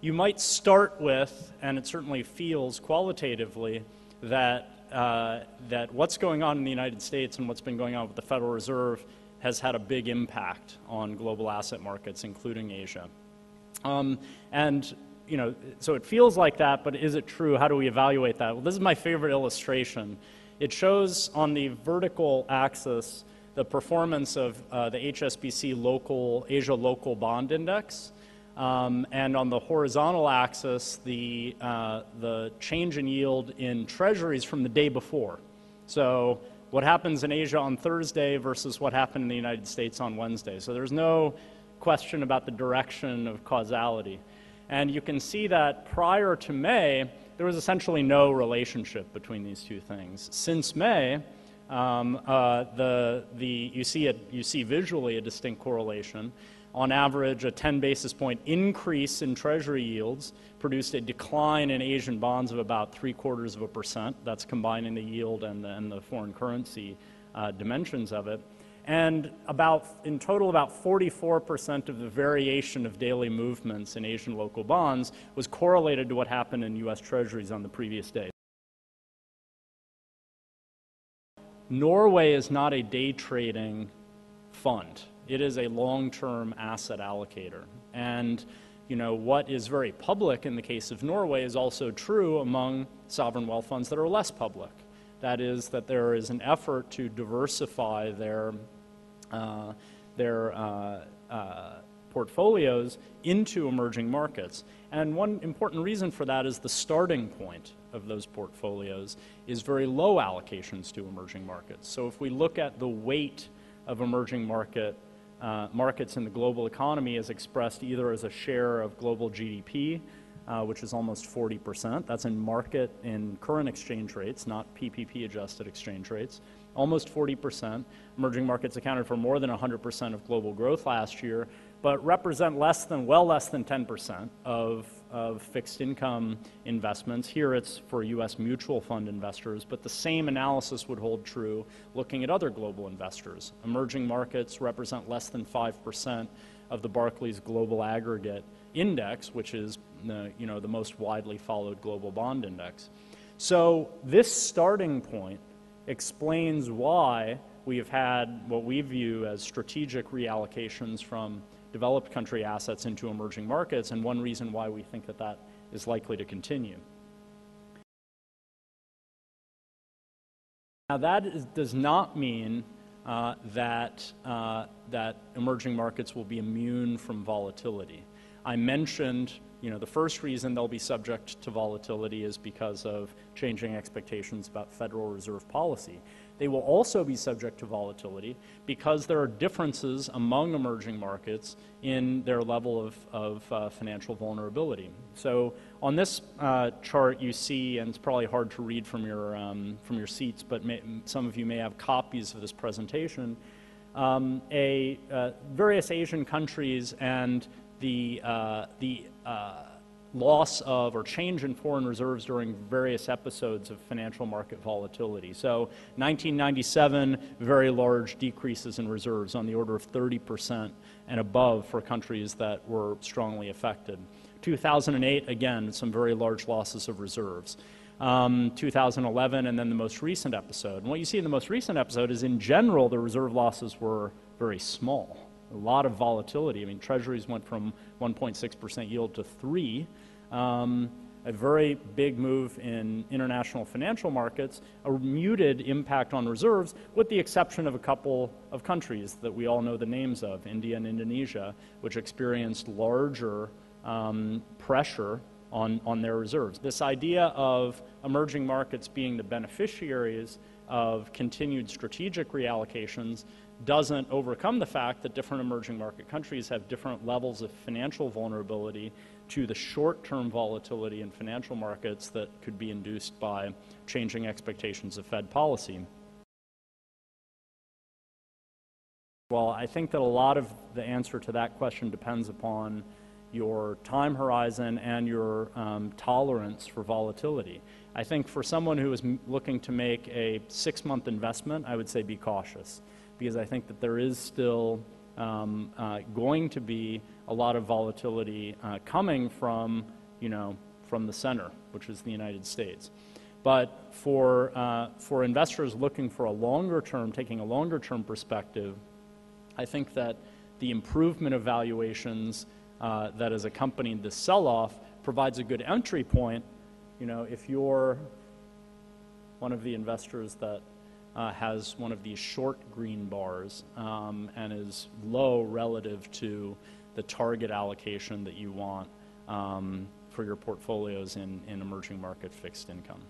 you might start with, and it certainly feels qualitatively, that what's going on in the United States and what's been going on with the Federal Reserve has had a big impact on global asset markets, including Asia. And you know, so it feels like that, but is it true? How do we evaluate that? Well, this is my favorite illustration. It shows on the vertical axis the performance of the HSBC Asia Local Bond Index, and on the horizontal axis the change in yield in treasuries from the day before. So what happens in Asia on Thursday versus what happened in the United States on Wednesday. So there's no question about the direction of causality. And you can see that prior to May, there was essentially no relationship between these two things. Since May, you see visually a distinct correlation. On average, a 10 basis point increase in treasury yields produced a decline in Asian bonds of about 0.75%. That's combining the yield and the foreign currency dimensions of it. And in total about 44% of the variation of daily movements in Asian local bonds was correlated to what happened in US treasuries on the previous day. Norway is not a day trading fund. It is a long-term asset allocator. And you know, what is very public in the case of Norway is also true among sovereign wealth funds that are less public. That is that there is an effort to diversify their portfolios into emerging markets. And one important reason for that is the starting point of those portfolios is very low allocations to emerging markets. So if we look at the weight of emerging markets in the global economy as expressed either as a share of global GDP, which is almost 40%, that's in current exchange rates, not PPP adjusted exchange rates, almost 40%. Emerging markets accounted for more than 100% of global growth last year, but represent well less than 10% of fixed income investments. Here it's for US mutual fund investors, but the same analysis would hold true looking at other global investors. Emerging markets represent less than 5% of the Barclays Global Aggregate Index, which is the most widely followed global bond index. So this starting point explains why we have had what we view as strategic reallocations from developed country assets into emerging markets, and one reason why we think that that is likely to continue. Now that does not mean that emerging markets will be immune from volatility. I mentioned, you know, the first reason they'll be subject to volatility is because of changing expectations about Federal Reserve policy. They will also be subject to volatility because there are differences among emerging markets in their level of financial vulnerability. So on this chart you see, and it's probably hard to read from your seats, but some of you may have copies of this presentation, various Asian countries and the loss of or change in foreign reserves during various episodes of financial market volatility. So 1997, very large decreases in reserves on the order of 30% and above for countries that were strongly affected. 2008, again, some very large losses of reserves. 2011, and then the most recent episode. And what you see in the most recent episode is, in general, the reserve losses were very small. A lot of volatility. I mean, treasuries went from 1.6% yield to 3%. A very big move in international financial markets, a muted impact on reserves, with the exception of a couple of countries that we all know the names of, India and Indonesia, which experienced larger pressure on their reserves. This idea of emerging markets being the beneficiaries of continued strategic reallocations doesn't overcome the fact that different emerging market countries have different levels of financial vulnerability to the short-term volatility in financial markets that could be induced by changing expectations of Fed policy. Well, I think that a lot of the answer to that question depends upon your time horizon and your tolerance for volatility. I think for someone who is looking to make a 6-month investment, I would say be cautious, because I think that there is still going to be a lot of volatility coming from, from the center, which is the United States. But for investors looking for a longer term, taking a longer term perspective, I think that the improvement of valuations that has accompanied the sell-off provides a good entry point. If you're one of the investors that has one of these short green bars and is low relative to the target allocation that you want for your portfolios in emerging market fixed income.